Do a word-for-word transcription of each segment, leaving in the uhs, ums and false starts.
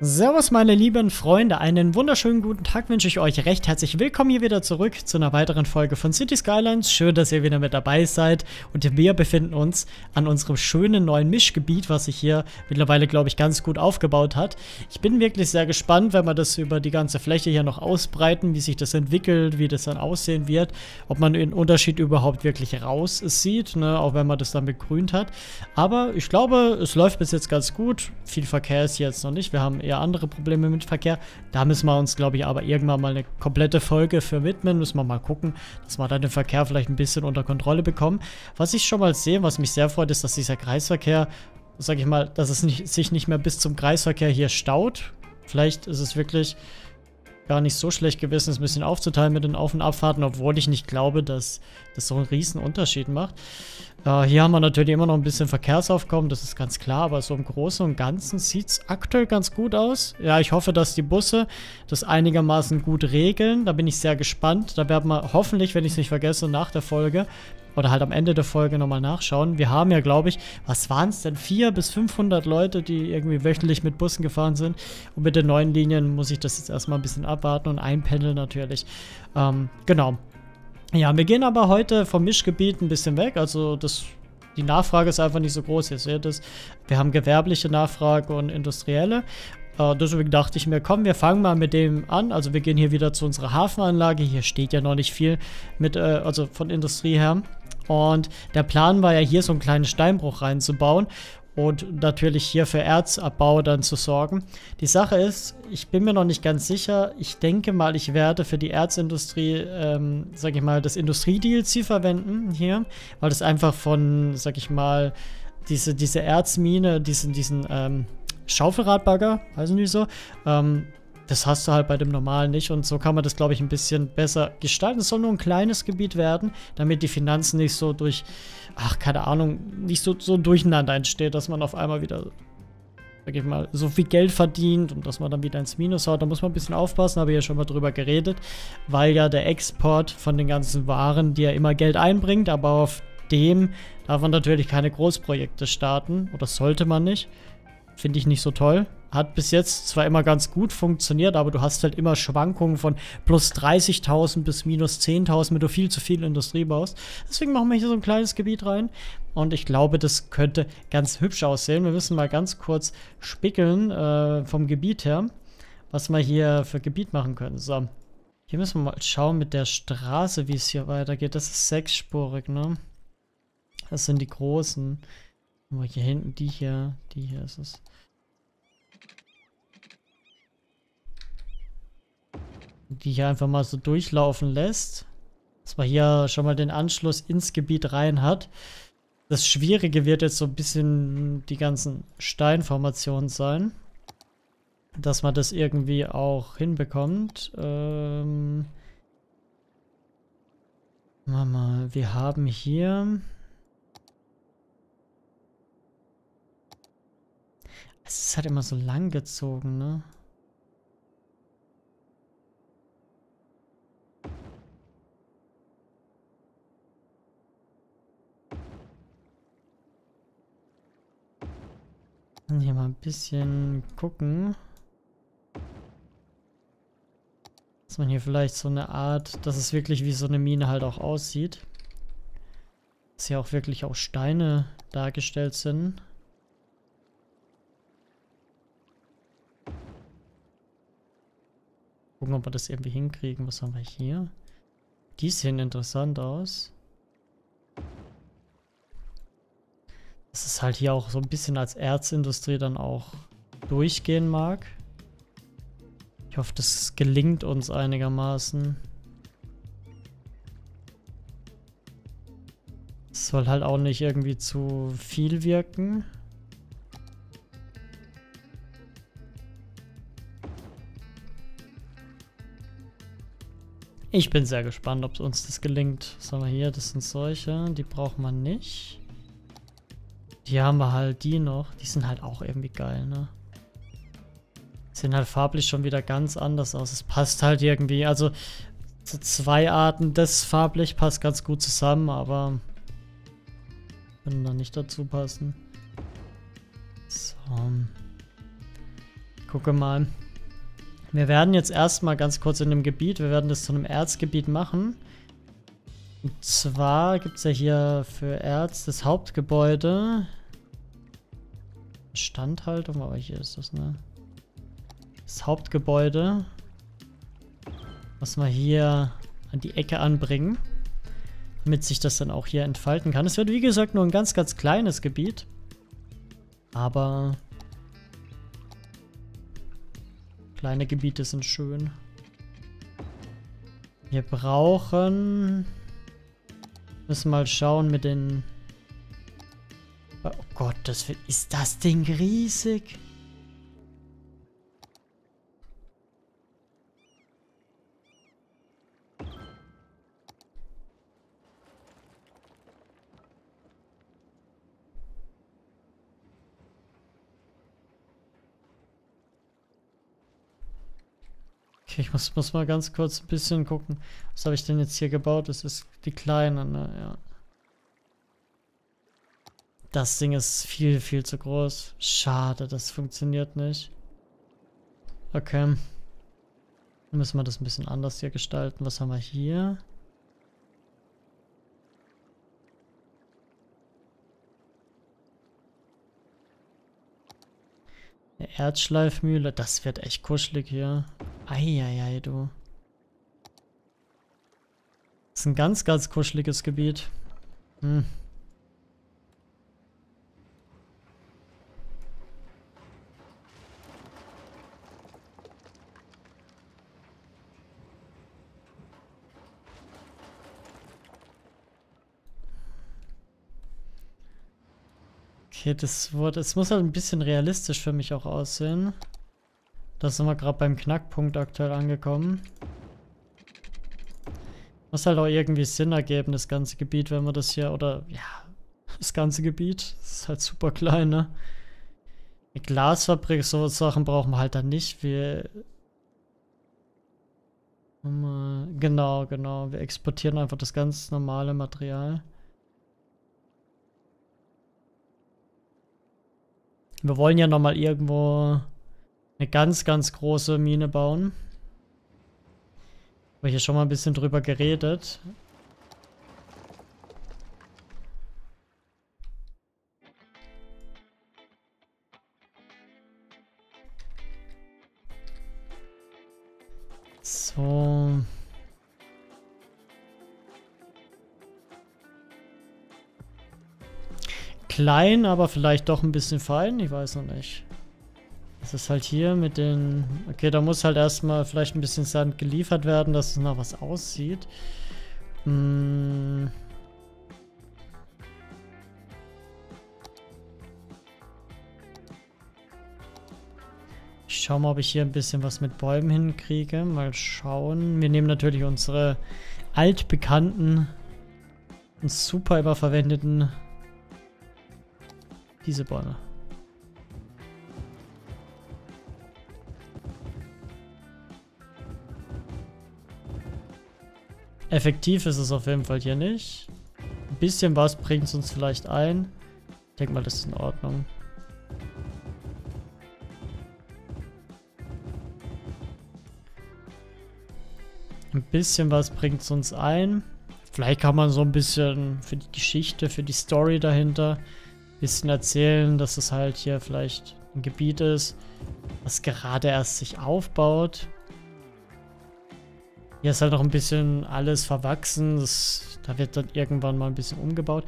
Servus meine lieben Freunde, einen wunderschönen guten Tag wünsche ich euch, recht herzlich willkommen hier wieder zurück zu einer weiteren Folge von Cities Skylines. Schön, dass ihr wieder mit dabei seid und wir befinden uns an unserem schönen neuen Mischgebiet, was sich hier mittlerweile, glaube ich, ganz gut aufgebaut hat. Ich bin wirklich sehr gespannt, wenn wir das über die ganze Fläche hier noch ausbreiten, wie sich das entwickelt, wie das dann aussehen wird, ob man den Unterschied überhaupt wirklich raus sieht, ne? Auch wenn man das dann begrünt hat. Aber ich glaube, es läuft bis jetzt ganz gut. Viel Verkehr ist jetzt noch nicht, wir haben eher andere Probleme mit Verkehr. Da müssen wir uns, glaube ich, aber irgendwann mal eine komplette Folge für widmen. Müssen wir mal gucken, dass wir dann den Verkehr vielleicht ein bisschen unter Kontrolle bekommen. Was ich schon mal sehe, was mich sehr freut, ist, dass dieser Kreisverkehr, sage ich mal, dass es nicht, sich nicht mehr bis zum Kreisverkehr hier staut. Vielleicht ist es wirklich gar nicht so schlecht gewesen, es ein bisschen aufzuteilen mit den Auf- und Abfahrten, obwohl ich nicht glaube, dass das so einen riesen Unterschied macht. Äh, hier haben wir natürlich immer noch ein bisschen Verkehrsaufkommen, das ist ganz klar, aber so im Großen und Ganzen sieht es aktuell ganz gut aus. Ja, ich hoffe, dass die Busse das einigermaßen gut regeln, da bin ich sehr gespannt. Da werden wir hoffentlich, wenn ich es nicht vergesse, nach der Folge oder halt am Ende der Folge nochmal nachschauen. Wir haben ja, glaube ich, was waren es denn? vierhundert bis fünfhundert Leute, die irgendwie wöchentlich mit Bussen gefahren sind. Und mit den neuen Linien muss ich das jetzt erstmal ein bisschen abwarten und einpendeln natürlich. Ähm, genau. Ja, wir gehen aber heute vom Mischgebiet ein bisschen weg. Also das, die Nachfrage ist einfach nicht so groß. Ihr seht es, wir haben gewerbliche Nachfrage und industrielle. Uh, deswegen dachte ich mir, komm, wir fangen mal mit dem an. Also wir gehen hier wieder zu unserer Hafenanlage. Hier steht ja noch nicht viel mit, äh, also von Industrie her. Und der Plan war ja hier so einen kleinen Steinbruch reinzubauen und natürlich hier für Erzabbau dann zu sorgen. Die Sache ist, ich bin mir noch nicht ganz sicher. Ich denke mal, ich werde für die Erzindustrie, ähm, sag ich mal, das Industrie-D L C verwenden hier, weil das einfach von, sag ich mal, diese, diese Erzmine, diesen, diesen, ähm, Schaufelradbagger, weiß nicht so. Ähm, das hast du halt bei dem normalen nicht und so kann man das, glaube ich, ein bisschen besser gestalten. Es soll nur ein kleines Gebiet werden, damit die Finanzen nicht so durch, ach, keine Ahnung, nicht so, so durcheinander entsteht, dass man auf einmal wieder, sag ich mal, so viel Geld verdient und dass man dann wieder ins Minus haut. Da muss man ein bisschen aufpassen, habe ich ja schon mal drüber geredet, weil ja der Export von den ganzen Waren, die ja immer Geld einbringt, aber auf dem darf man natürlich keine Großprojekte starten oder sollte man nicht. Finde ich nicht so toll. Hat bis jetzt zwar immer ganz gut funktioniert, aber du hast halt immer Schwankungen von plus dreißigtausend bis minus zehntausend, wenn du viel zu viel Industrie baust. Deswegen machen wir hier so ein kleines Gebiet rein. Und ich glaube, das könnte ganz hübsch aussehen. Wir müssen mal ganz kurz spickeln äh, vom Gebiet her, was wir hier für Gebiet machen können. So, hier müssen wir mal schauen mit der Straße, wie es hier weitergeht. Das ist sechsspurig, ne? Das sind die großen. Hier hinten, die hier, die hier ist es. Die hier einfach mal so durchlaufen lässt. Dass man hier schon mal den Anschluss ins Gebiet rein hat. Das Schwierige wird jetzt so ein bisschen die ganzen Steinformationen sein. Dass man das irgendwie auch hinbekommt. Ähm. Mama, wir haben hier. Es ist halt immer so lang gezogen, ne? Hier mal ein bisschen gucken. Dass man hier vielleicht so eine Art, dass es wirklich wie so eine Mine halt auch aussieht. Dass hier auch wirklich auch Steine dargestellt sind. Gucken, ob wir das irgendwie hinkriegen. Was haben wir hier? Die sehen interessant aus. Dass es halt hier auch so ein bisschen als Erzindustrie dann auch durchgehen mag. Ich hoffe, das gelingt uns einigermaßen. Es soll halt auch nicht irgendwie zu viel wirken. Ich bin sehr gespannt, ob uns das gelingt. Was haben wir hier? Das sind solche. Die braucht man nicht. Hier haben wir halt die noch. Die sind halt auch irgendwie geil, ne? Sehen halt farblich schon wieder ganz anders aus. Es passt halt irgendwie. Also so zwei Arten des farblich passt ganz gut zusammen, aber können da nicht dazu passen. So. Gucke mal. Wir werden jetzt erstmal ganz kurz in dem Gebiet, wir werden das zu einem Erzgebiet machen. Und zwar gibt es ja hier für Erz das Hauptgebäude. Instandhaltung, aber hier ist das, ne? Das Hauptgebäude. Was wir hier an die Ecke anbringen. Damit sich das dann auch hier entfalten kann. Es wird, wie gesagt, nur ein ganz, ganz kleines Gebiet. Aber kleine Gebiete sind schön. Wir brauchen... Müssen mal schauen mit den... Oh Gott, das ist das Ding riesig. Okay, ich muss, muss mal ganz kurz ein bisschen gucken. Was habe ich denn jetzt hier gebaut? Das ist die kleine, ne? Ja. Das Ding ist viel, viel zu groß. Schade, das funktioniert nicht. Okay. Dann müssen wir das ein bisschen anders hier gestalten. Was haben wir hier? Eine Erdschleifmühle. Das wird echt kuschelig hier. Eieiei, du. Das ist ein ganz, ganz kuscheliges Gebiet. Hm. Okay, das wurde, es muss halt ein bisschen realistisch für mich auch aussehen. Da sind wir gerade beim Knackpunkt aktuell angekommen. Muss halt auch irgendwie Sinn ergeben, das ganze Gebiet, wenn wir das hier, oder, ja, das ganze Gebiet. Das ist halt super klein, ne? Eine Glasfabrik, so Sachen brauchen wir halt dann nicht. Wir, genau, genau, wir exportieren einfach das ganz normale Material. Wir wollen ja nochmal irgendwo eine ganz, ganz große Mine bauen. Habe ich hier schon mal ein bisschen drüber geredet. So. Klein, aber vielleicht doch ein bisschen fein. Ich weiß noch nicht. Das ist halt hier mit den... Okay, da muss halt erstmal vielleicht ein bisschen Sand geliefert werden, dass es noch was aussieht. Hm. Ich schau mal, ob ich hier ein bisschen was mit Bäumen hinkriege. Mal schauen. Wir nehmen natürlich unsere altbekannten und super überverwendeten... Diese Bäume. Effektiv ist es auf jeden Fall hier nicht. Ein bisschen was bringt es uns vielleicht ein. Ich denke mal, das ist in Ordnung. Ein bisschen was bringt es uns ein. Vielleicht kann man so ein bisschen für die Geschichte, für die Story dahinter... bisschen erzählen, dass es halt hier vielleicht ein Gebiet ist, was gerade erst sich aufbaut. Hier ist halt noch ein bisschen alles verwachsen. Das, da wird dann irgendwann mal ein bisschen umgebaut.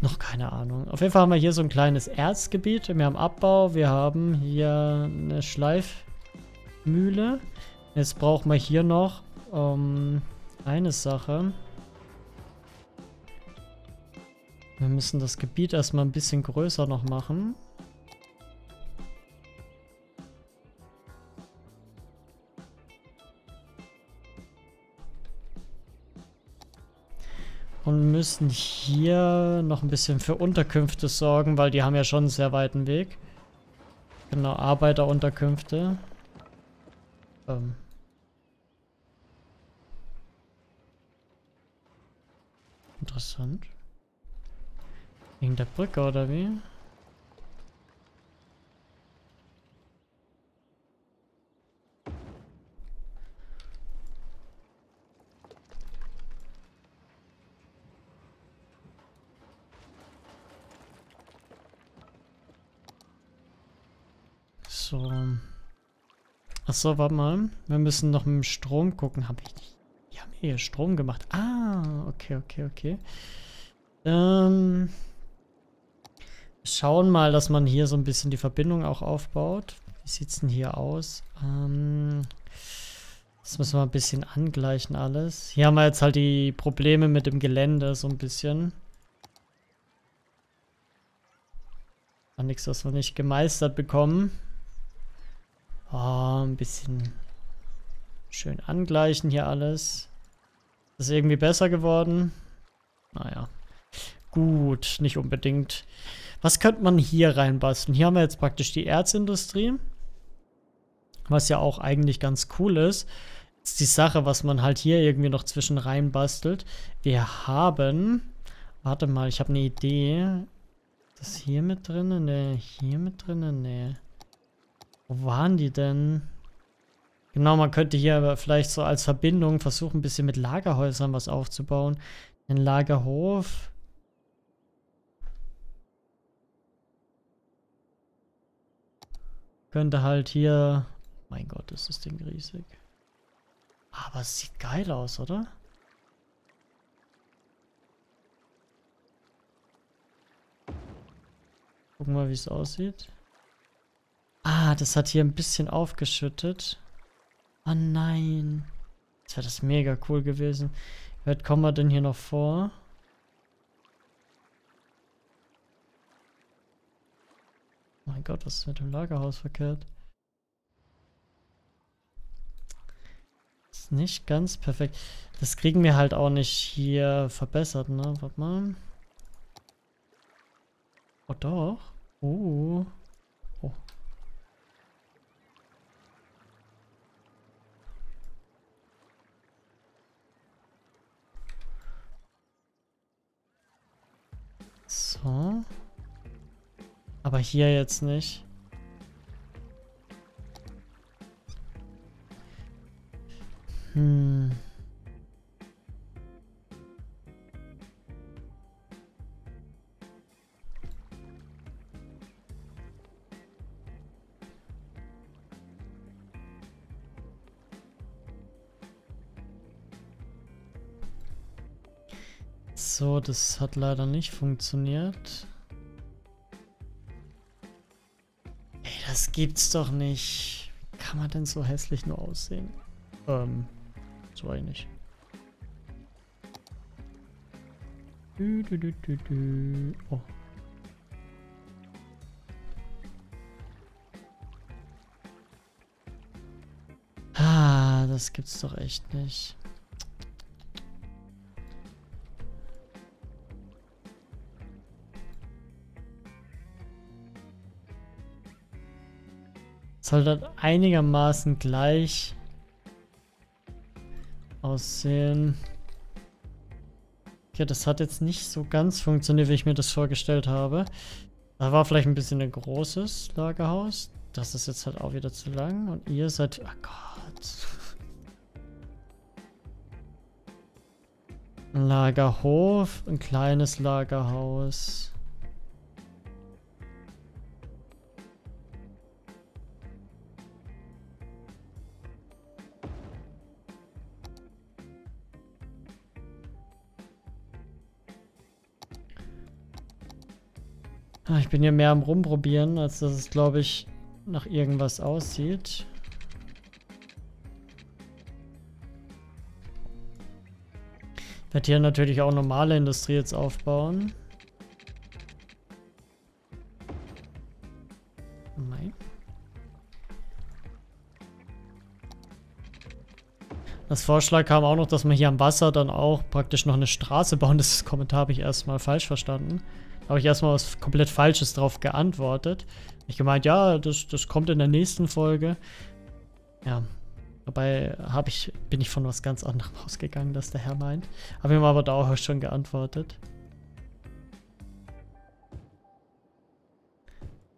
Noch keine Ahnung. Auf jeden Fall haben wir hier so ein kleines Erzgebiet. Wir haben Abbau, wir haben hier eine Schleifmühle. Jetzt brauchen wir hier noch ähm, eine Sache. Wir müssen das Gebiet erstmal ein bisschen größer noch machen. Und müssen hier noch ein bisschen für Unterkünfte sorgen, weil die haben ja schon einen sehr weiten Weg. Genau, Arbeiterunterkünfte. Ähm. Interessant. Wegen der Brücke, oder wie? So. Achso, warte mal. Wir müssen noch mit dem Strom gucken. Hab ich nicht. Die haben hier Strom gemacht. Ah, okay, okay, okay. Ähm. Schauen mal, dass man hier so ein bisschen die Verbindung auch aufbaut. Wie sieht es denn hier aus? Ähm, das müssen wir ein bisschen angleichen alles. Hier haben wir jetzt halt die Probleme mit dem Gelände so ein bisschen. War nichts, was wir nicht gemeistert bekommen. Oh, ein bisschen schön angleichen hier alles. Ist irgendwie besser geworden? Naja. Gut, nicht unbedingt. Was könnte man hier reinbasteln? Hier haben wir jetzt praktisch die Erzindustrie. Was ja auch eigentlich ganz cool ist. Das ist die Sache, was man halt hier irgendwie noch zwischen rein bastelt. Wir haben... Warte mal, ich habe eine Idee. Ist das hier mit drin? Ne, hier mit drin? Ne. Wo waren die denn? Genau, man könnte hier aber vielleicht so als Verbindung versuchen, ein bisschen mit Lagerhäusern was aufzubauen. Ein Lagerhof... Könnte halt hier... Mein Gott, ist das Ding riesig. Aber es sieht geil aus, oder? Gucken wir mal, wie es aussieht. Ah, das hat hier ein bisschen aufgeschüttet. Oh nein. Das wäre das mega cool gewesen. Wie weit kommen wir denn hier noch vor? Mein Gott, was ist mit dem Lagerhaus verkehrt? Ist nicht ganz perfekt. Das kriegen wir halt auch nicht hier verbessert, ne? Warte mal. Oh doch. Oh. Oh. So. Aber hier jetzt nicht. Hm. So, das hat leider nicht funktioniert. Das gibt's doch nicht. Wie kann man denn so hässlich nur aussehen? Ähm, das war ich nicht. Du, du, du, du, du. Oh. Ah, das gibt's doch echt nicht. Soll das einigermaßen gleich aussehen. Okay, das hat jetzt nicht so ganz funktioniert, wie ich mir das vorgestellt habe. Da war vielleicht ein bisschen ein großes Lagerhaus. Das ist jetzt halt auch wieder zu lang. Und ihr seid... Oh Gott. Ein Lagerhof, ein kleines Lagerhaus. Ich bin hier mehr am Rumprobieren, als dass es, glaube ich, nach irgendwas aussieht. Ich werde hier natürlich auch normale Industrie jetzt aufbauen. Nein. Das Vorschlag kam auch noch, dass man hier am Wasser dann auch praktisch noch eine Straße bauen. Das Kommentar habe ich erstmal falsch verstanden. Habe ich erstmal was komplett Falsches drauf geantwortet. Ich gemeint, ja, das, das kommt in der nächsten Folge. Ja, dabei hab ich, bin ich von was ganz anderem ausgegangen, das der Herr meint. Habe ihm aber da auch schon geantwortet.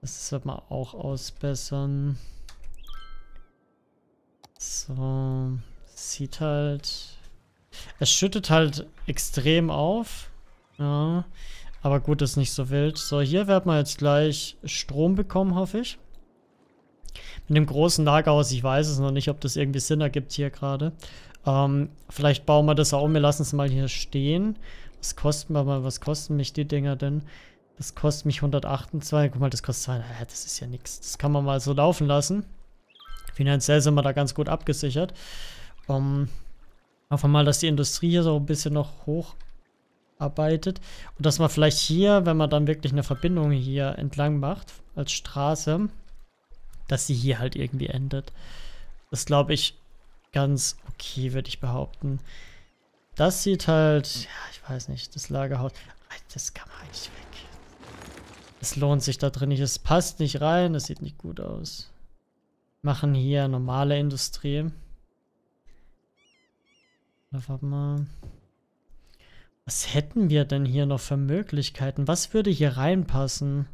Das wird man auch ausbessern. So, sieht halt... Es schüttet halt extrem auf. Ja... Aber gut, ist nicht so wild. So, hier werden wir jetzt gleich Strom bekommen, hoffe ich. in dem großen Lagerhaus. Ich weiß es noch nicht, ob das irgendwie Sinn ergibt hier gerade. Ähm, vielleicht bauen wir das auch um. Wir lassen es mal hier stehen. Was kosten wir mal? Was kosten mich die Dinger denn? Das kostet mich hundertachtundzwanzig. Guck mal, das kostet zwei. Das ist ja nichts. Das kann man mal so laufen lassen. Finanziell sind wir da ganz gut abgesichert. Ähm, hoffen wir mal, dass die Industrie hier so ein bisschen noch hoch arbeitet. Und dass man vielleicht hier, wenn man dann wirklich eine Verbindung hier entlang macht, als Straße, dass sie hier halt irgendwie endet. Das glaube ich ganz okay, würde ich behaupten. Das sieht halt, ja, ich weiß nicht, das Lagerhaus, das kann man eigentlich weg. Es lohnt sich da drin nicht, es passt nicht rein, es sieht nicht gut aus. Machen hier normale Industrie. Warte mal. Was hätten wir denn hier noch für Möglichkeiten? Was würde hier reinpassen?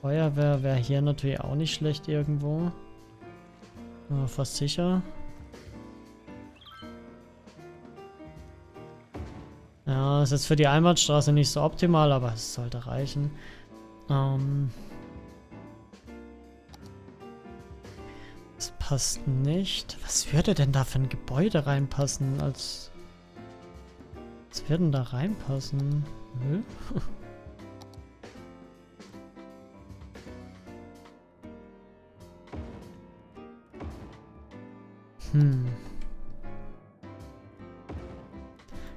Feuerwehr wäre hier natürlich auch nicht schlecht irgendwo. Ja, fast sicher. Ja, ist jetzt für die Einbahnstraße nicht so optimal, aber es sollte reichen. Ähm... Passt nicht. Was würde denn da für ein Gebäude reinpassen? Als was würde denn da reinpassen? Nö. Hm.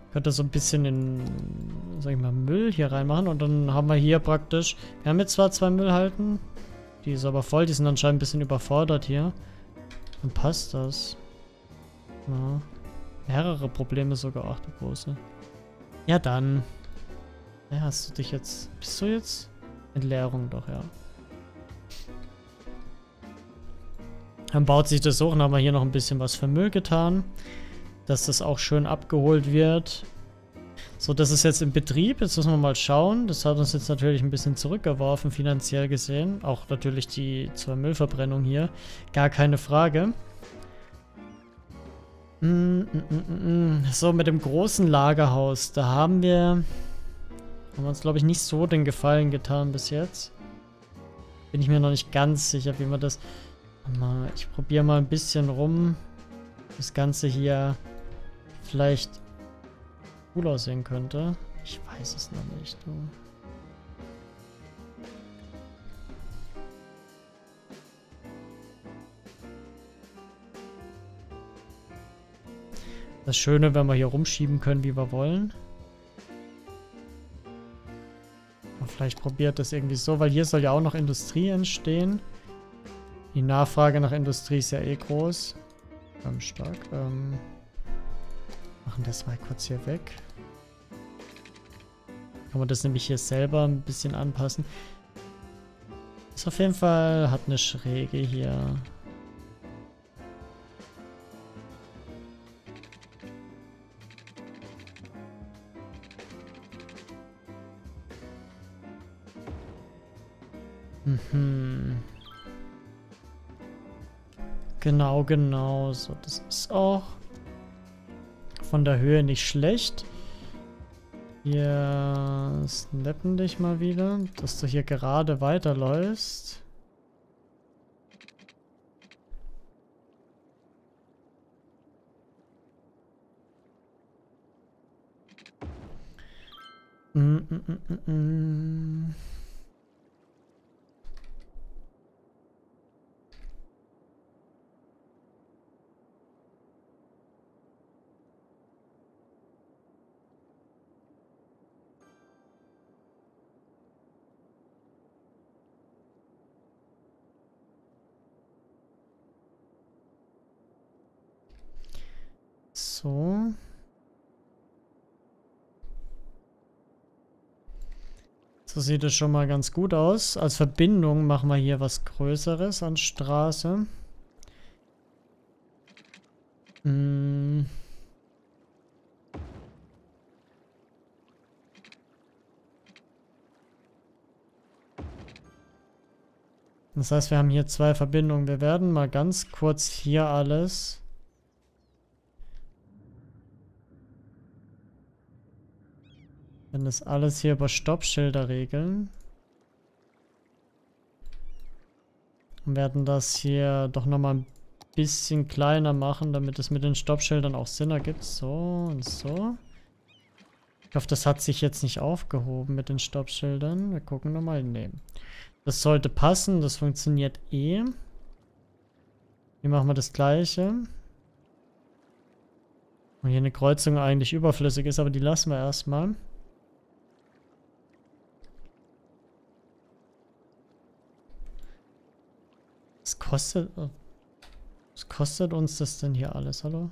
Ich könnte so ein bisschen in, sag ich mal, Müll hier reinmachen und dann haben wir hier praktisch. Wir haben jetzt zwar zwei Müllhalden, die ist aber voll, die sind anscheinend ein bisschen überfordert hier. Dann passt das. Ja. Mehrere Probleme sogar. Ach, du große. Ja, dann. Ja, hast du dich jetzt... Bist du jetzt? Entleerung doch, ja. Dann baut sich das hoch. Dann haben wir hier noch ein bisschen was für Müll getan. Dass das auch schön abgeholt wird. So, das ist jetzt im Betrieb. Jetzt müssen wir mal schauen. Das hat uns jetzt natürlich ein bisschen zurückgeworfen, finanziell gesehen. Auch natürlich die zwei Müllverbrennung hier. Gar keine Frage. Mm, mm, mm, mm. So, mit dem großen Lagerhaus. Da haben wir... Haben wir uns, glaube ich, nicht so den Gefallen getan bis jetzt. Bin ich mir noch nicht ganz sicher, wie man das... Ich probiere mal ein bisschen rum. Das Ganze hier vielleicht... cool aussehen könnte. Ich weiß es noch nicht. Du. Das Schöne, wenn wir hier rumschieben können, wie wir wollen. Und vielleicht probiert das irgendwie so, weil hier soll ja auch noch Industrie entstehen. Die Nachfrage nach Industrie ist ja eh groß. Ähm, stark. Ähm, machen das mal kurz hier weg. Kann man das nämlich hier selber ein bisschen anpassen. Ist auf jeden Fall, hat eine Schräge hier. Mhm. Genau, genau. So, das ist auch von der Höhe nicht schlecht. Wir snappen dich mal wieder, dass du hier gerade weiterläufst. Mm, mm, mm, mm. So. So sieht es schon mal ganz gut aus. Als Verbindung machen wir hier was Größeres an Straße. Mm. Das heißt, wir haben hier zwei Verbindungen. Wir werden mal ganz kurz hier alles... das alles hier über Stoppschilder regeln. Und werden das hier doch nochmal ein bisschen kleiner machen, damit es mit den Stoppschildern auch Sinn ergibt. So und so. Ich hoffe, das hat sich jetzt nicht aufgehoben mit den Stoppschildern. Wir gucken nochmal. Nee. Das sollte passen. Das funktioniert eh. Hier machen wir das Gleiche. Und hier eine Kreuzung eigentlich überflüssig ist, aber die lassen wir erstmal. Was kostet, was kostet uns das denn hier alles? Hallo?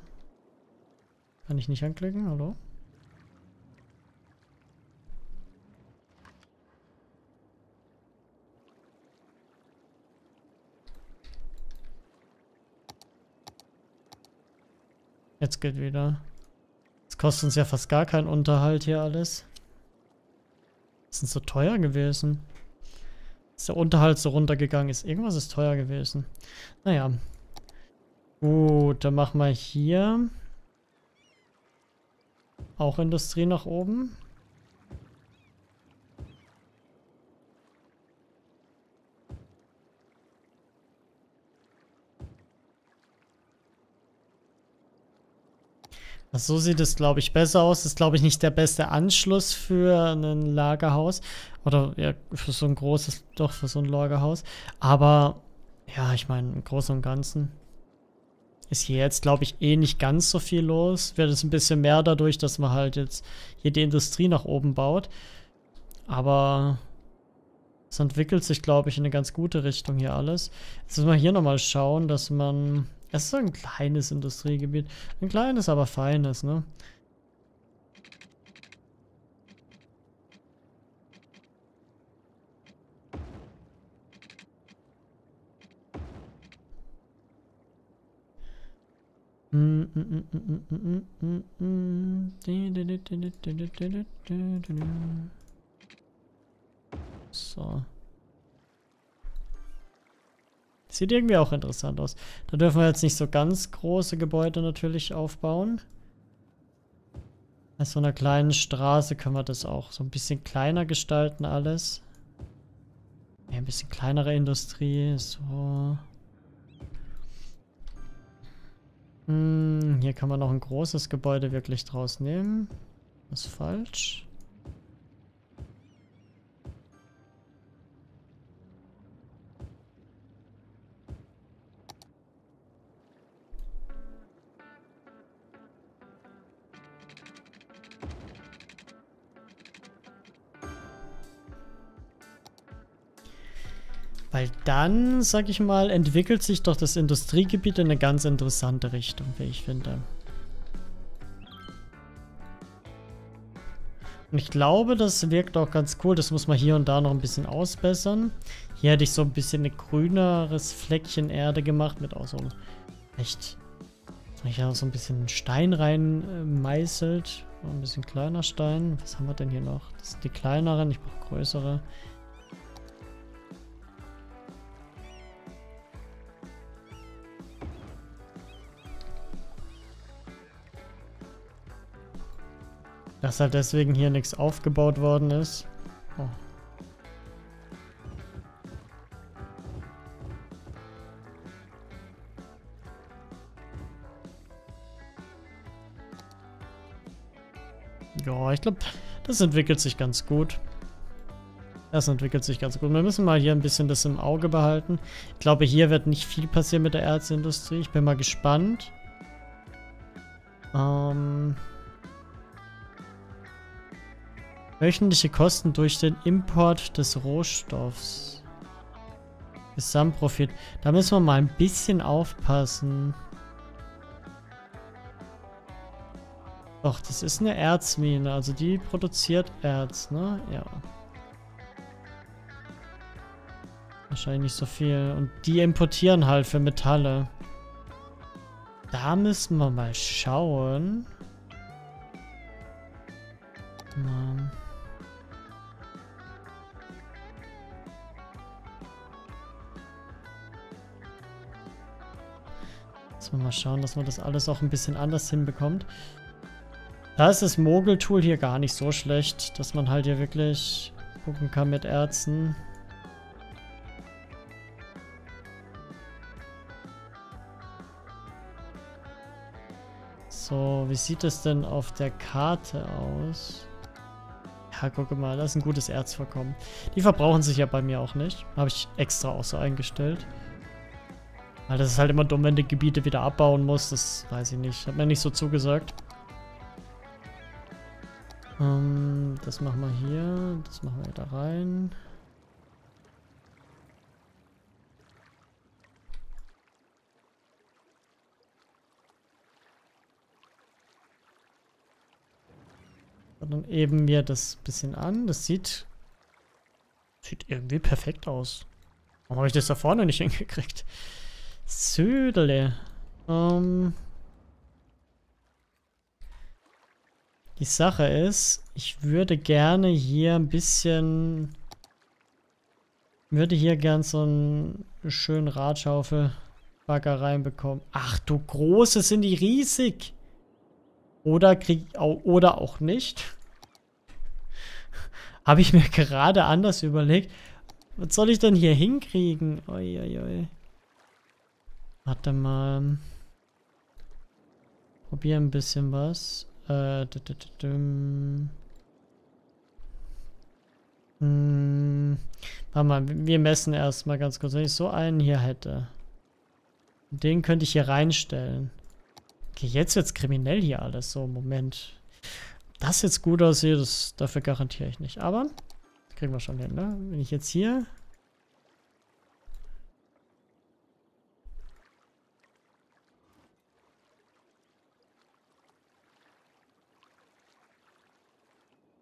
Kann ich nicht anklicken? Hallo? Jetzt geht wieder. Das kostet uns ja fast gar keinen Unterhalt hier alles. Was ist denn so teuer gewesen? Dass der Unterhalt so runtergegangen ist. Irgendwas ist teuer gewesen. Naja. Gut, dann machen wir hier auch Industrie nach oben. So sieht es, glaube ich, besser aus. Das ist, glaube ich, nicht der beste Anschluss für ein Lagerhaus. Oder ja, für so ein großes, doch, für so ein Lagerhaus. Aber, ja, ich meine, im Großen und Ganzen ist hier jetzt, glaube ich, eh nicht ganz so viel los. Wird es ein bisschen mehr dadurch, dass man halt jetzt hier die Industrie nach oben baut. Aber es entwickelt sich, glaube ich, in eine ganz gute Richtung hier alles. Jetzt müssen wir hier nochmal schauen, dass man... Es ist so ein kleines Industriegebiet. Ein kleines, aber feines, ne? So. Sieht irgendwie auch interessant aus. Da dürfen wir jetzt nicht so ganz große Gebäude natürlich aufbauen. An so einer kleinen Straße können wir das auch so ein bisschen kleiner gestalten alles. Ja, ein bisschen kleinere Industrie. So. Hm, hier kann man noch ein großes Gebäude wirklich draus nehmen. Das ist falsch. Weil dann, sag ich mal, entwickelt sich doch das Industriegebiet in eine ganz interessante Richtung, wie ich finde. Und ich glaube, das wirkt auch ganz cool. Das muss man hier und da noch ein bisschen ausbessern. Hier hätte ich so ein bisschen ein grüneres Fleckchen Erde gemacht mit auch so einem echt, ich habe so ein bisschen Stein reinmeißelt. Ein bisschen kleiner Stein. Was haben wir denn hier noch? Das sind die kleineren, ich brauche größere. Dass halt deswegen hier nichts aufgebaut worden ist. Oh. Ja, ich glaube, das entwickelt sich ganz gut. Das entwickelt sich ganz gut. Wir müssen mal hier ein bisschen das im Auge behalten. Ich glaube, hier wird nicht viel passieren mit der Erzindustrie. Ich bin mal gespannt. Ähm... Wöchentliche Kosten durch den Import des Rohstoffs. Gesamtprofit. Da müssen wir mal ein bisschen aufpassen. Doch, das ist eine Erzmine. Also die produziert Erz, ne? Ja. Wahrscheinlich nicht so viel. Und die importieren halt für Metalle. Da müssen wir mal schauen. Mann. Mal schauen, dass man das alles auch ein bisschen anders hinbekommt. Da ist das Mogel-Tool hier gar nicht so schlecht, dass man halt hier wirklich gucken kann mit Erzen. So, wie sieht es denn auf der Karte aus? Ja, guck mal, das ist ein gutes Erzvorkommen. Die verbrauchen sich ja bei mir auch nicht. Habe ich extra auch so eingestellt. Weil das ist halt immer dumm, wenn du Gebiete wieder abbauen musst. Das weiß ich nicht. Hat mir nicht so zugesagt. Ähm, das machen wir hier. Das machen wir da rein. Und dann eben wir das bisschen an. Das sieht, sieht irgendwie perfekt aus. Warum habe ich das da vorne nicht hingekriegt? Södele. Ähm. Die Sache ist, ich würde gerne hier ein bisschen, würde hier gern so einen schönen Radschaufel-Bagger reinbekommen. Ach du Große, sind die riesig! Oder krieg oder auch nicht. Habe ich mir gerade anders überlegt. Was soll ich denn hier hinkriegen? Oi, oi, oi. Warte mal. Probier ein bisschen was. Äh, hm. Warte mal, wir messen erstmal ganz kurz. Wenn ich so einen hier hätte, den könnte ich hier reinstellen. Okay, jetzt wird's kriminell hier alles. So, Moment. Das jetzt gut aussieht, das, dafür garantiere ich nicht. Aber, das kriegen wir schon hin, ne? Wenn ich jetzt hier...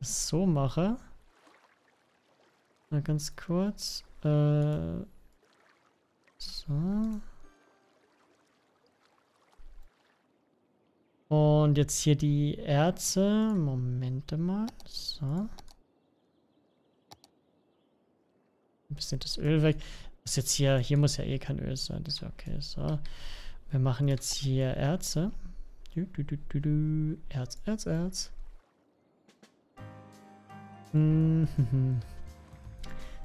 so mache. Mal ganz kurz. Äh, so. Und jetzt hier die Erze. Momente mal. So. Ein bisschen das Öl weg. Ist jetzt hier, hier muss ja eh kein Öl sein. Das ist ja okay. So. Wir machen jetzt hier Erze. Du, du, du, du, du. Erz, Erz, Erz.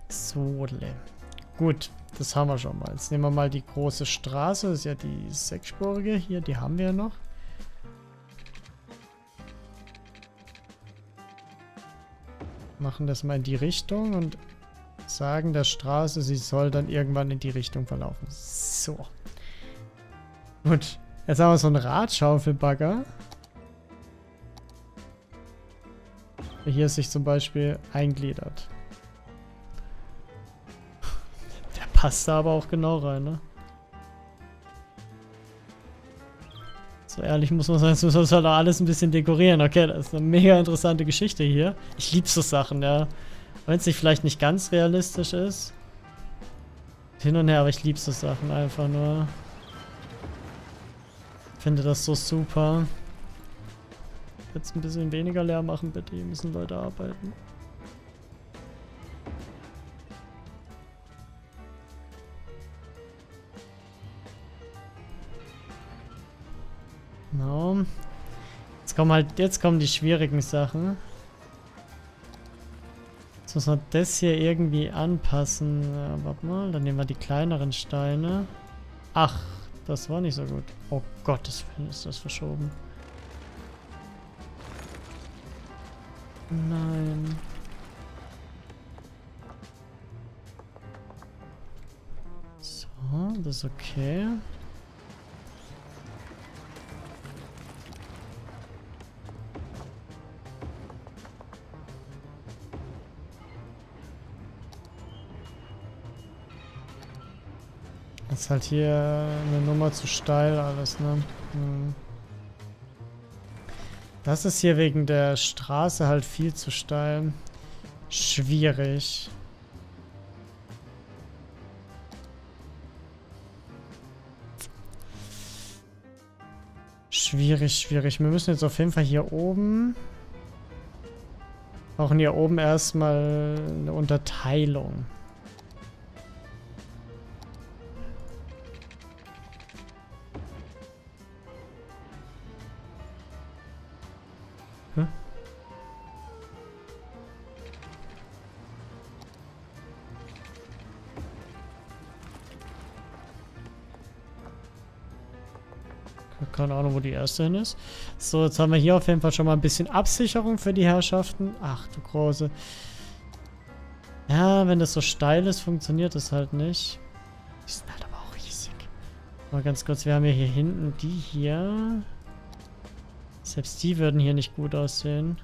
So, gut, das haben wir schon mal. Jetzt nehmen wir mal die große Straße. Das ist ja die sechsspurige hier, die haben wir ja noch. Machen das mal in die Richtung und sagen der Straße, sie soll dann irgendwann in die Richtung verlaufen. So. Gut, jetzt haben wir so einen Radschaufelbagger. Hier sich zum Beispiel eingliedert. Der passt da aber auch genau rein, ne? So ehrlich muss man sein, jetzt müssen wir halt alles ein bisschen dekorieren. Okay, das ist eine mega interessante Geschichte hier. Ich liebe so Sachen, ja. Wenn es sich vielleicht nicht ganz realistisch ist. Hin und her, aber ich liebe so Sachen einfach nur. Ich finde das so super. Jetzt ein bisschen weniger leer machen, bitte. Hier müssen Leute arbeiten. No. Jetzt kommen halt, jetzt kommen die schwierigen Sachen. Jetzt muss man das hier irgendwie anpassen. Ja, warte mal, dann nehmen wir die kleineren Steine. Ach, das war nicht so gut. Oh Gott, das ist das verschoben. Nein. So, das ist okay. Ist halt hier eine Nummer zu steil alles, ne? Hm. Das ist hier wegen der Straße halt viel zu steil. Schwierig. Schwierig, schwierig. Wir müssen jetzt auf jeden Fall hier oben... brauchen hier oben erstmal eine Unterteilung. Keine Ahnung, wo die erste hin ist. So, jetzt haben wir hier auf jeden Fall schon mal ein bisschen Absicherung für die Herrschaften. Ach du große. Ja, wenn das so steil ist, funktioniert das halt nicht. Die sind halt aber auch riesig. Mal ganz kurz, wir haben ja hier hinten die hier. Selbst die würden hier nicht gut aussehen.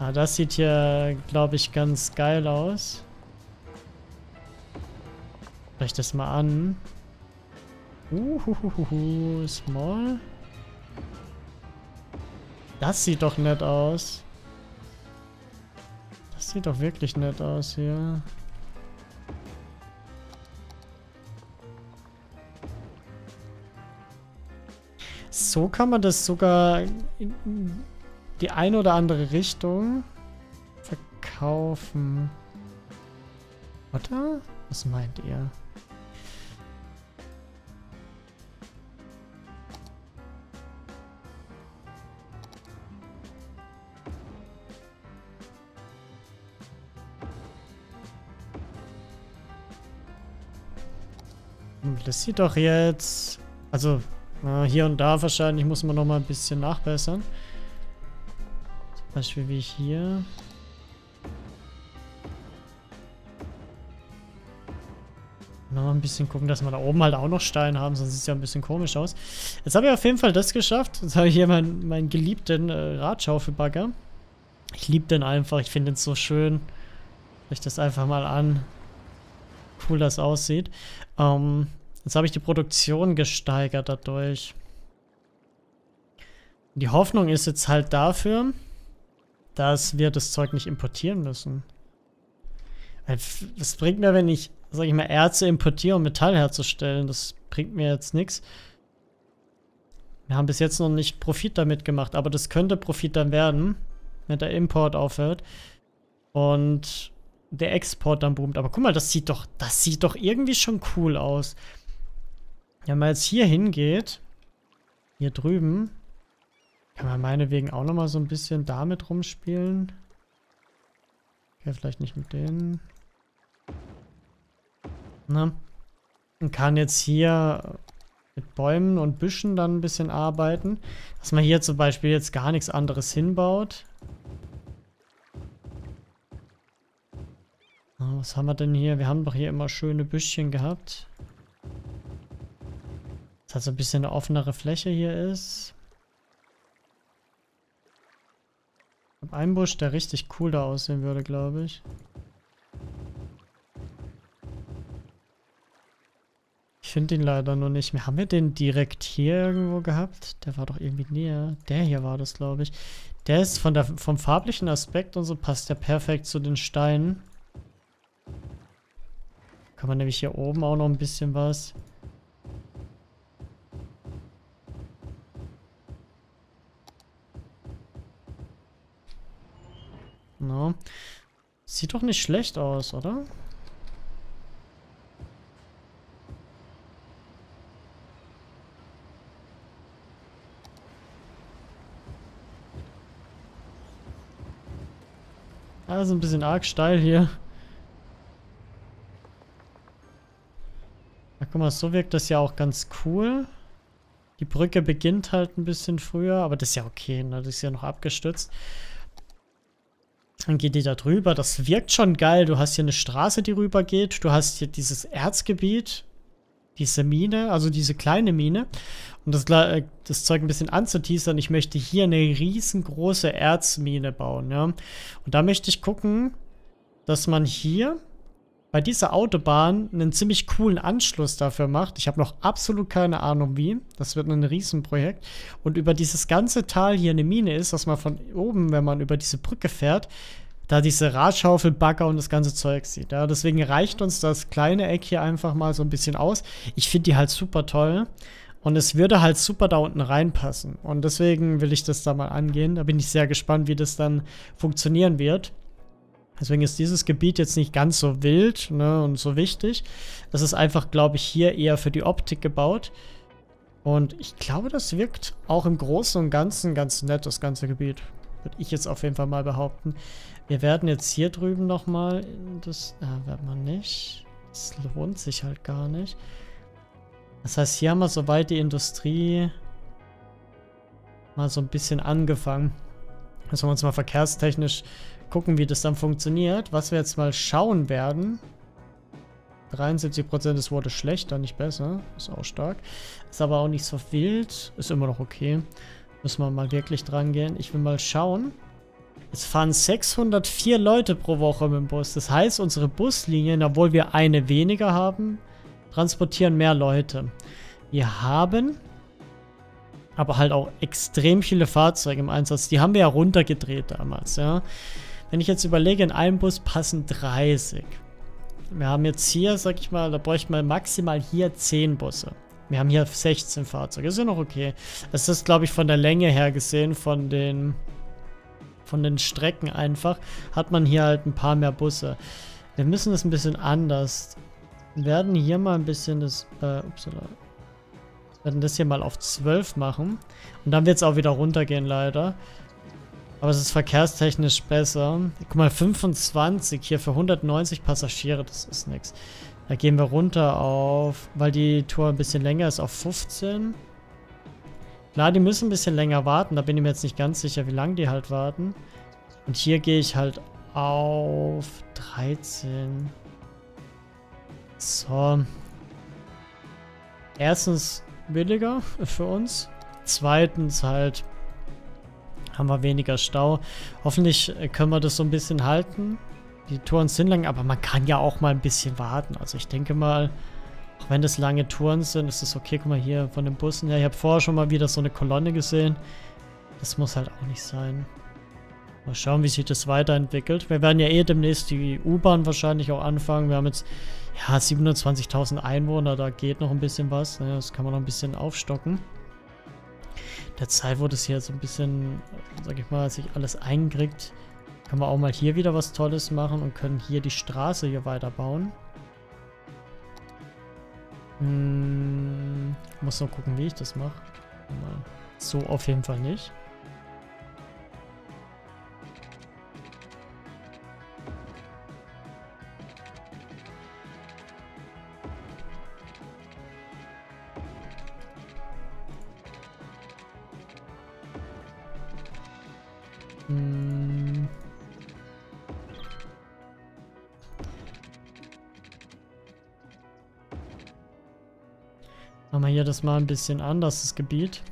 Ah, das sieht hier, glaube ich, ganz geil aus. Sprech das mal an. Uhuhuhu, small. Das sieht doch nett aus. Das sieht doch wirklich nett aus hier. So kann man das sogar in die eine oder andere Richtung verkaufen. Oder? Was meint ihr? Das sieht doch jetzt... Also, na, hier und da wahrscheinlich muss man noch mal ein bisschen nachbessern. Zum Beispiel wie hier. Noch ein bisschen gucken, dass wir da oben halt auch noch Steine haben, sonst sieht es ja ein bisschen komisch aus. Jetzt habe ich auf jeden Fall das geschafft. Jetzt habe ich hier meinen, meinen geliebten äh, Radschaufelbagger. Ich liebe den einfach, ich finde den so schön. Schau ich das einfach mal an. Cool das aussieht. Ähm, jetzt habe ich die Produktion gesteigert dadurch. Die Hoffnung ist jetzt halt dafür, dass wir das Zeug nicht importieren müssen. Das bringt mir, wenn ich, sag ich mal, Erze importiere, um Metall herzustellen. Das bringt mir jetzt nichts. Wir haben bis jetzt noch nicht Profit damit gemacht, aber das könnte Profit dann werden, wenn der Import aufhört. Und der Export dann boomt. Aber guck mal, das sieht doch, das sieht doch irgendwie schon cool aus. Wenn man jetzt hier hingeht, hier drüben, kann man meinetwegen auch nochmal so ein bisschen damit rumspielen. Okay, vielleicht nicht mit denen. Na? Man kann jetzt hier mit Bäumen und Büschen dann ein bisschen arbeiten. Dass man hier zum Beispiel jetzt gar nichts anderes hinbaut. Was haben wir denn hier? Wir haben doch hier immer schöne Büschchen gehabt. Dass halt so ein bisschen eine offenere Fläche hier ist. Ich habe einen Busch, der richtig cool da aussehen würde, glaube ich. Ich finde ihn leider nur nicht mehr. Haben wir den direkt hier irgendwo gehabt? Der war doch irgendwie näher. Der hier war das, glaube ich. Der ist von der, vom farblichen Aspekt und so passt der perfekt zu den Steinen. Kann man nämlich hier oben auch noch ein bisschen was. No. Sieht doch nicht schlecht aus, oder? Also ein bisschen arg steil hier. Guck mal, so wirkt das ja auch ganz cool. Die Brücke beginnt halt ein bisschen früher, aber das ist ja okay, ne? Das ist ja noch abgestützt. Dann geht die da drüber, das wirkt schon geil. Du hast hier eine Straße, die rüber geht. Du hast hier dieses Erzgebiet, diese Mine, also diese kleine Mine. Um das, äh, das Zeug ein bisschen anzuteasern, ich möchte hier eine riesengroße Erzmine bauen, ja. Und da möchte ich gucken, dass man hier... bei dieser Autobahn einen ziemlich coolen Anschluss dafür macht. Ich habe noch absolut keine Ahnung wie. Das wird ein Riesenprojekt. Und über dieses ganze Tal hier eine Mine ist, dass man von oben, wenn man über diese Brücke fährt, da diese Radschaufel, Bagger und das ganze Zeug sieht. Ja, deswegen reicht uns das kleine Eck hier einfach mal so ein bisschen aus. Ich finde die halt super toll. Und es würde halt super da unten reinpassen. Und deswegen will ich das da mal angehen. Da bin ich sehr gespannt, wie das dann funktionieren wird. Deswegen ist dieses Gebiet jetzt nicht ganz so wild, ne, und so wichtig. Das ist einfach, glaube ich, hier eher für die Optik gebaut. Und ich glaube, das wirkt auch im Großen und Ganzen ganz nett, das ganze Gebiet. würde ich jetzt auf jeden Fall mal behaupten. Wir werden jetzt hier drüben nochmal, das ah, werden wir nicht. Das lohnt sich halt gar nicht. Das heißt, hier haben wir soweit die Industrie mal so ein bisschen angefangen. Jetzt wollen wir uns mal verkehrstechnisch gucken, wie das dann funktioniert. Was wir jetzt mal schauen werden. dreiundsiebzig Prozent, es wurde schlechter, nicht besser. Ist auch stark. Ist aber auch nicht so wild. Ist immer noch okay. Müssen wir mal wirklich dran gehen. Ich will mal schauen. Es fahren sechshundertvier Leute pro Woche mit dem Bus. Das heißt, unsere Buslinien, obwohl wir eine weniger haben, transportieren mehr Leute. Wir haben aber halt auch extrem viele Fahrzeuge im Einsatz. Die haben wir ja runtergedreht damals, ja. Wenn ich jetzt überlege, in einem Bus passen dreißig. Wir haben jetzt hier, sag ich mal, da bräuchte man maximal hier zehn Busse. Wir haben hier sechzehn Fahrzeuge. Ist ja noch okay. Das ist, glaube ich, von der Länge her gesehen, von den, von den Strecken einfach, hat man hier halt ein paar mehr Busse. Wir müssen das ein bisschen anders. Wir werden hier mal ein bisschen das, äh, upsala. Wir werden das hier mal auf zwölf machen. Und dann wird es auch wieder runtergehen, leider. Aber es ist verkehrstechnisch besser. Guck mal, fünfundzwanzig hier für hundertneunzig Passagiere, das ist nichts. Da gehen wir runter auf, weil die Tour ein bisschen länger ist, auf fünfzehn. Klar, die müssen ein bisschen länger warten. Da bin ich mir jetzt nicht ganz sicher, wie lange die halt warten. Und hier gehe ich halt auf dreizehn. So. Erstens billiger für uns. Zweitens halt haben wir weniger Stau. Hoffentlich können wir das so ein bisschen halten. Die Touren sind lang, aber man kann ja auch mal ein bisschen warten. Also ich denke mal, auch wenn das lange Touren sind, ist es okay. Guck mal hier von den Bussen. Ja, ich habe vorher schon mal wieder so eine Kolonne gesehen. Das muss halt auch nicht sein. Mal schauen, wie sich das weiterentwickelt. Wir werden ja eh demnächst die U-Bahn wahrscheinlich auch anfangen. Wir haben jetzt ja siebenundzwanzigtausend Einwohner. Da geht noch ein bisschen was. Das kann man noch ein bisschen aufstocken. Der Zeit, wo das hier so ein bisschen, sag ich mal, sich alles einkriegt, können wir auch mal hier wieder was Tolles machen und können hier die Straße hier weiterbauen. Hm, muss noch gucken, wie ich das mache. So auf jeden Fall nicht. Machen wir hier das mal ein bisschen anders, das Gebiet.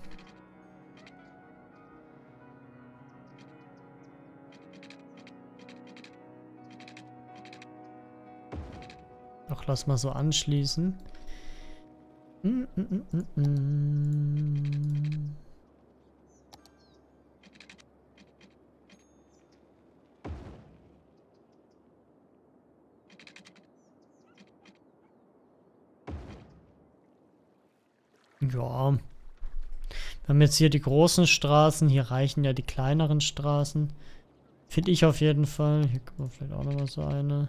Doch, lass mal so anschließen. Mm, mm, mm, mm. Ja, wir haben jetzt hier die großen Straßen, hier reichen ja die kleineren Straßen. Finde ich auf jeden Fall. Hier können wir vielleicht auch nochmal so eine ein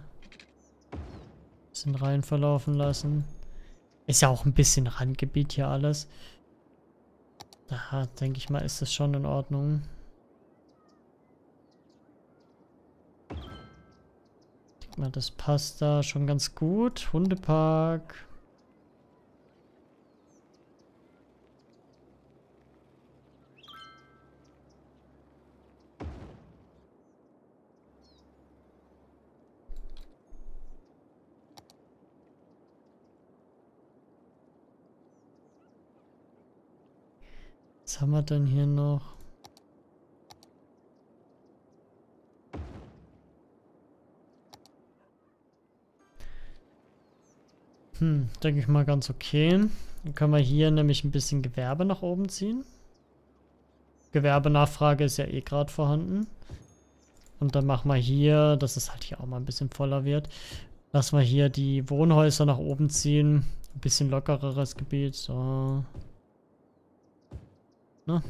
bisschen rein verlaufen lassen. Ist ja auch ein bisschen Randgebiet hier alles. Da denke ich mal, ist das schon in Ordnung. Ich denke mal, das passt da schon ganz gut. Hundepark. Was haben wir denn hier noch? Hm, denke ich mal ganz okay. Dann können wir hier nämlich ein bisschen Gewerbe nach oben ziehen. Gewerbenachfrage ist ja eh gerade vorhanden. Und dann machen wir hier, dass es halt hier auch mal ein bisschen voller wird. Lassen wir hier die Wohnhäuser nach oben ziehen. Ein bisschen lockereres Gebiet. So. Ne?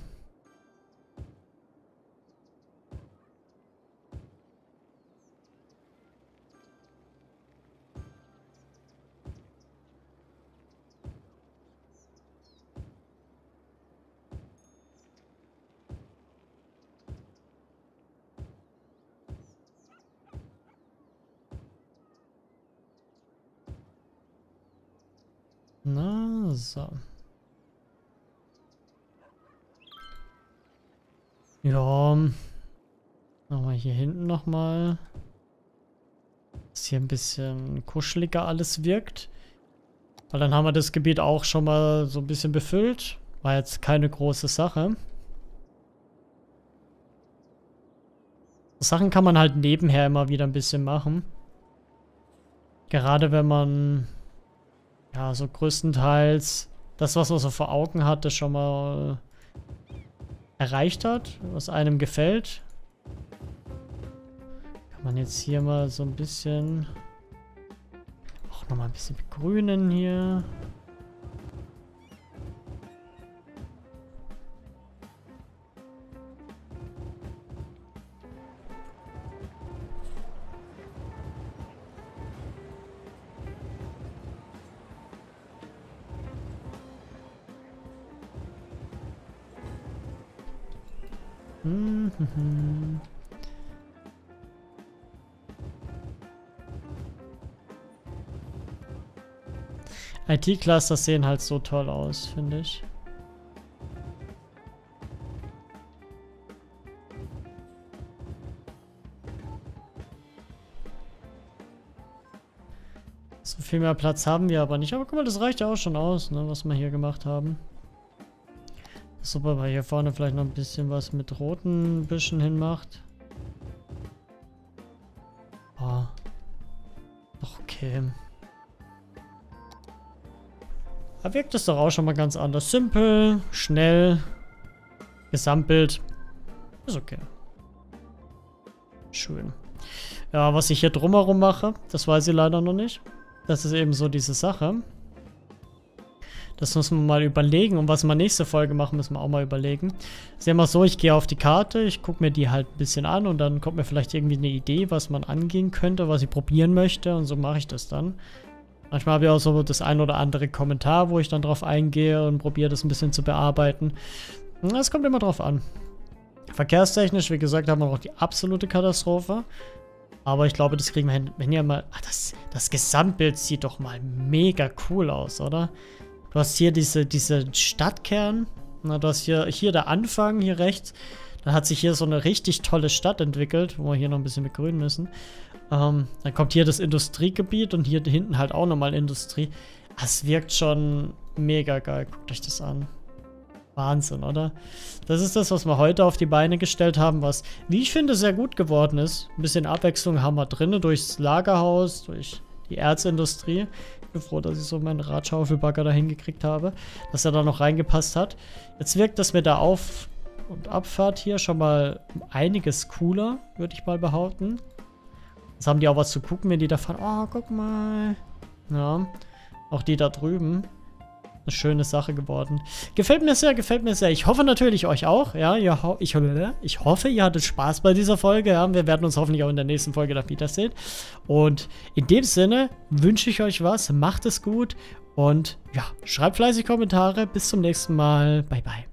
Na, so. Ja. Nochmal hier hinten nochmal. Dass hier ein bisschen kuscheliger alles wirkt. Weil dann haben wir das Gebiet auch schon mal so ein bisschen befüllt. War jetzt keine große Sache. Sachen kann man halt nebenher immer wieder ein bisschen machen. Gerade wenn man ja so größtenteils das, was man so vor Augen hat, das schon mal erreicht hat, was einem gefällt. Kann man jetzt hier mal so ein bisschen auch nochmal ein bisschen begrünen hier. I T-Cluster sehen halt so toll aus, finde ich. So viel mehr Platz haben wir aber nicht. Aber guck mal, das reicht ja auch schon aus, ne, was wir hier gemacht haben. Super, weil hier vorne vielleicht noch ein bisschen was mit roten Büschen hinmacht. Oh. Doch, okay. Da wirkt es doch auch schon mal ganz anders. Simpel, schnell, Gesamtbild. Ist okay. Schön. Ja, was ich hier drumherum mache, das weiß ich leider noch nicht. Das ist eben so diese Sache. Das muss man mal überlegen. Und was wir nächste Folge machen, müssen wir auch mal überlegen. Das ist immer so, ich gehe auf die Karte, ich gucke mir die halt ein bisschen an und dann kommt mir vielleicht irgendwie eine Idee, was man angehen könnte, was ich probieren möchte, und so mache ich das dann. Manchmal habe ich auch so das ein oder andere Kommentar, wo ich dann drauf eingehe und probiere das ein bisschen zu bearbeiten. Das kommt immer drauf an. Verkehrstechnisch, wie gesagt, haben wir noch die absolute Katastrophe. Aber ich glaube, das kriegen wir hin. Wenn ihr mal... Ach, das, das Gesamtbild sieht doch mal mega cool aus, oder? Du hast hier diese, diese Stadtkern. Na, du hast hier, hier der Anfang, hier rechts. Dann hat sich hier so eine richtig tolle Stadt entwickelt, wo wir hier noch ein bisschen begrünen müssen. Ähm, dann kommt hier das Industriegebiet und hier hinten halt auch nochmal Industrie. Das wirkt schon mega geil. Guckt euch das an. Wahnsinn, oder? Das ist das, was wir heute auf die Beine gestellt haben, was, wie ich finde, sehr gut geworden ist. Ein bisschen Abwechslung haben wir drin, durchs Lagerhaus, durch die Erzindustrie. Ich bin froh, dass ich so meinen Radschaufelbagger da hingekriegt habe, dass er da noch reingepasst hat. Jetzt wirkt das mit der Auf- und Abfahrt hier schon mal einiges cooler, würde ich mal behaupten. Jetzt haben die auch was zu gucken, wenn die da fahren. Oh, guck mal. Ja, auch die da drüben. Eine schöne Sache geworden. Gefällt mir sehr, gefällt mir sehr. Ich hoffe natürlich euch auch. Ja, ich, ich hoffe, ihr hattet Spaß bei dieser Folge. Ja, wir werden uns hoffentlich auch in der nächsten Folge dann wiedersehen. Und in dem Sinne wünsche ich euch was. Macht es gut. Und ja, schreibt fleißig Kommentare. Bis zum nächsten Mal. Bye, bye.